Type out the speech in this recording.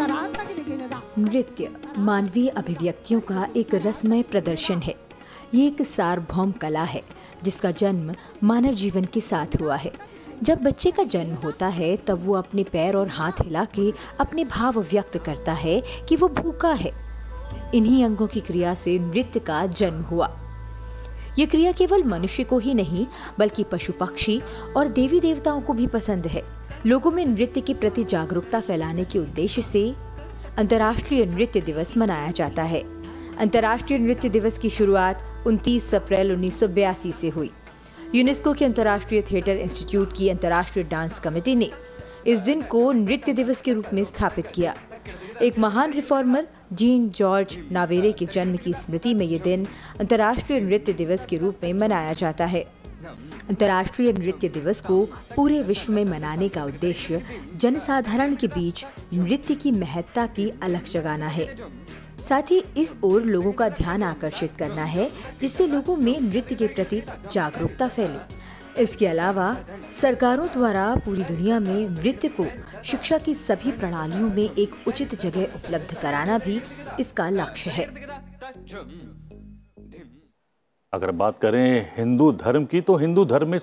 नृत्य मानवीय अभिव्यक्तियों का एक रसमय प्रदर्शन है। ये एक सार्वभौम कला है जिसका जन्म मानव जीवन के साथ हुआ है। जब बच्चे का जन्म होता है तब वो अपने पैर और हाथ हिला के अपने भाव व्यक्त करता है कि वो भूखा है। इन्हीं अंगों की क्रिया से नृत्य का जन्म हुआ। ये क्रिया केवल मनुष्य को ही नहीं बल्कि पशु पक्षी और देवी देवताओं को भी पसंद है। लोगों में नृत्य के प्रति जागरूकता फैलाने के उद्देश्य से अंतर्राष्ट्रीय नृत्य दिवस मनाया जाता है। अंतर्राष्ट्रीय नृत्य दिवस की शुरुआत 29 अप्रैल 1982 से हुई। यूनेस्को के अंतर्राष्ट्रीय थिएटर इंस्टीट्यूट की अंतर्राष्ट्रीय डांस कमेटी ने इस दिन को नृत्य दिवस के रूप में स्थापित किया। एक महान रिफॉर्मर जीन जॉर्ज नावेरे के जन्म की स्मृति में ये दिन अंतर्राष्ट्रीय नृत्य दिवस के रूप में मनाया जाता है। अंतर्राष्ट्रीय नृत्य दिवस को पूरे विश्व में मनाने का उद्देश्य जनसाधारण के बीच नृत्य की महत्ता की अलख जगाना है। साथ ही इस ओर लोगों का ध्यान आकर्षित करना है जिससे लोगों में नृत्य के प्रति जागरूकता फैले। इसके अलावा सरकारों द्वारा पूरी दुनिया में नृत्य को शिक्षा की सभी प्रणालियों में एक उचित जगह उपलब्ध कराना भी इसका लक्ष्य है। अगर बात करें हिंदू धर्म की तो हिंदू धर्म में